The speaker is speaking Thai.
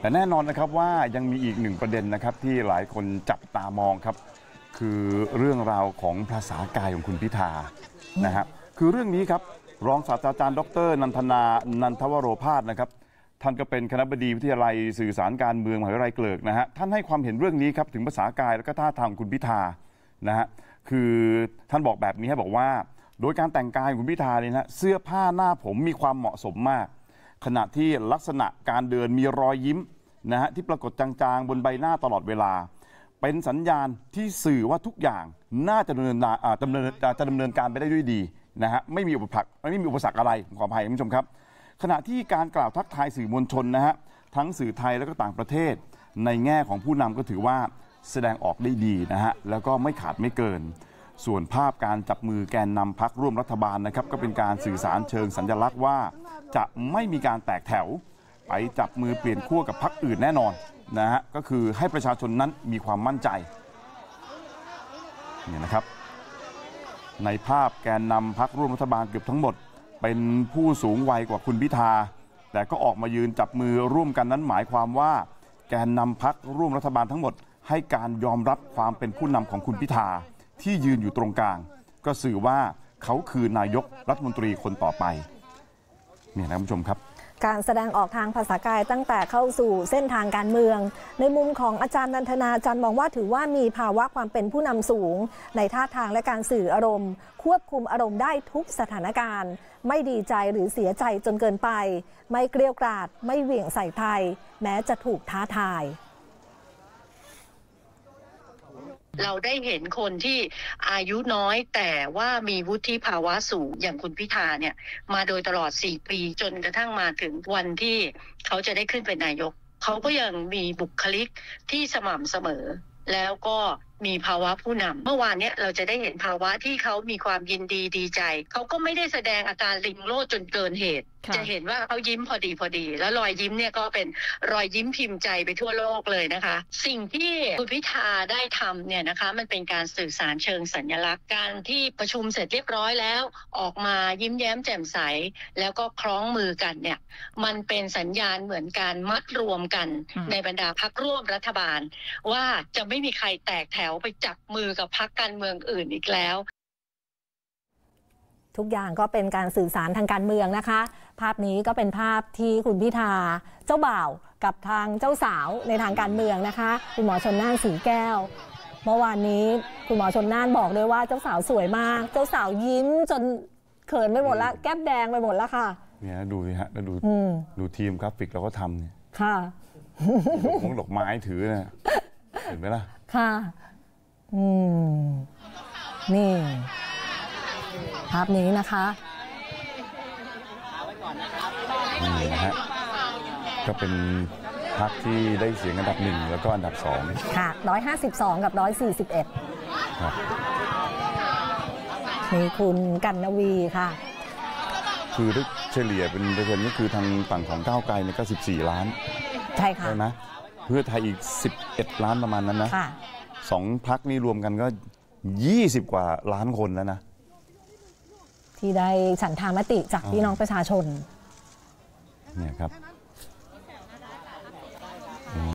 แต่แน่นอนนะครับว่ายังมีอีกหนึ่งประเด็นนะครับที่หลายคนจับตามองครับคือเรื่องราวของภาษากายของคุณพิธานะฮะคือเรื่องนี้ครับรองศาสตราจารย์ดร.นันทนา นันทวโรพาสนะครับท่านก็เป็นคณบดีวิทยาลัยสื่อสารการเมืองมหาวิทยาลัยเกริกนะฮะท่านให้ความเห็นเรื่องนี้ครับถึงภาษากายและก็ท่าทางของคุณพิธานะฮะคือท่านบอกแบบนี้บอกว่าโดยการแต่งกายของคุณพิธาเนี่ยนะเสื้อผ้าหน้าผมมีความเหมาะสมมากขณะที่ลักษณะการเดินมีรอยยิ้มนะฮะที่ปรากฏจางๆบนใบหน้าตลอดเวลาเป็นสัญญาณที่สื่อว่าทุกอย่างน่าจะดำเนินการไปได้ด้วยดีนะฮะไม่มีอุปสรรคอะไรขออภัยคุณผู้ชมครับขณะที่การกล่าวทักทายสื่อมวลชนนะฮะทั้งสื่อไทยและก็ต่างประเทศในแง่ของผู้นำก็ถือว่าแสดงออกได้ดีนะฮะแล้วก็ไม่ขาดไม่เกินส่วนภาพการจับมือแกนนำพรรคร่วมรัฐบาลนะครับก็เป็นการสื่อสารเชิงสัญลักษณ์ว่าจะไม่มีการแตกแถวไปจับมือเปลี่ยนขั้วกับพรรคอื่นแน่นอนนะฮะก็คือให้ประชาชนนั้นมีความมั่นใจเนี่ยนะครับในภาพแกนนำพรรคร่วมรัฐบาลเกือบทั้งหมดเป็นผู้สูงวัยกว่าคุณพิธาแต่ก็ออกมายืนจับมือร่วมกันนั้นหมายความว่าแกนนำพรรคร่วมรัฐบาลทั้งหมดให้การยอมรับความเป็นผู้นำของคุณพิธาที่ยืนอยู่ตรงกลางก็สื่อว่าเขาคือนายกรัฐมนตรีคนต่อไปเนี่ยนะคุณผู้ชมครับการแสดงออกทางภาษากายตั้งแต่เข้าสู่เส้นทางการเมืองในมุมของอาจารย์นันทนาอาจารย์มองว่าถือว่ามีภาวะความเป็นผู้นำสูงในท่าทางและการสื่ออารมณ์ควบคุมอารมณ์ได้ทุกสถานการณ์ไม่ดีใจหรือเสียใจจนเกินไปไม่เกรี้ยวกราดไม่เหวี่ยงใส่ใครแม้จะถูกท้าทายเราได้เห็นคนที่อายุน้อยแต่ว่ามีวุฒิภาวะสูงอย่างคุณพิธาเนี่ยมาโดยตลอด4ปีจนกระทั่งมาถึงวันที่เขาจะได้ขึ้นเป็นนายกเขาก็ยังมีบุคลิกที่สม่ำเสมอแล้วก็มีภาวะผู้นำเมื่อวานเนี่ยเราจะได้เห็นภาวะที่เขามีความยินดีดีใจเขาก็ไม่ได้แสดงอาการลิงโลดจนเกินเหตุจะเห็นว่าเขายิ้มพอดีแล้วรอยยิ้มเนี่ยก็เป็นรอยยิ้มพิมพ์ใจไปทั่วโลกเลยนะคะสิ่งที่คุณพิธาได้ทำเนี่ยนะคะมันเป็นการสื่อสารเชิงสัญลักษณ์การที่ประชุมเสร็จเรียบร้อยแล้วออกมายิ้มแย้มแจ่มใสแล้วก็คล้องมือกันเนี่ยมันเป็นสัญญาณเหมือนการมัดรวมกันในบรรดาพรรคร่วมรัฐบาลว่าจะไม่มีใครแตกแถวไปจับมือกับพรรคการเมืองอื่นอีกแล้วทุกอย่างก็เป็นการสื่อสารทางการเมืองนะคะภาพนี้ก็เป็นภาพที่คุณพิธาเจ้าบ่าวกับทางเจ้าสาวในทางการเมืองนะคะคุณหมอชลน่านสีแก้วเมื่อวานนี้คุณหมอชลน่านบอกเลยว่าเจ้าสาวสวยมากเจ้าสาวยิ้มจนเขินไปหมดละแก้มแดงไปหมดละค่ะเนี่ยดูสิฮะแล้วดูทีมกราฟิกเราก็ทำเนี่ยค่ะของดอกไม้ถือนะเห็นไหมล่ะค่ะนี่ภาพนี้นะคะนี่นะฮะก็เป็นพรรคที่ได้เสียงอันดับ1แล้วก็อันดับ2ค่ะ152กับ141ครับนี่คุณกันนวีค่ะคือเฉลี่ยเป็นเปอร์เซ็นต์นี่คือทางฝั่งของก้าวไกลเนี่ยก็14ล้านใช่ค่ะใช่ไหมเพื่อไทยอีก11ล้านประมาณนั้นนะสองพรรคนี้รวมกันก็20กว่าล้านคนแล้วนะที่ได้ฉันทามติจากพี่น้องประชาชนเนี่ยครับ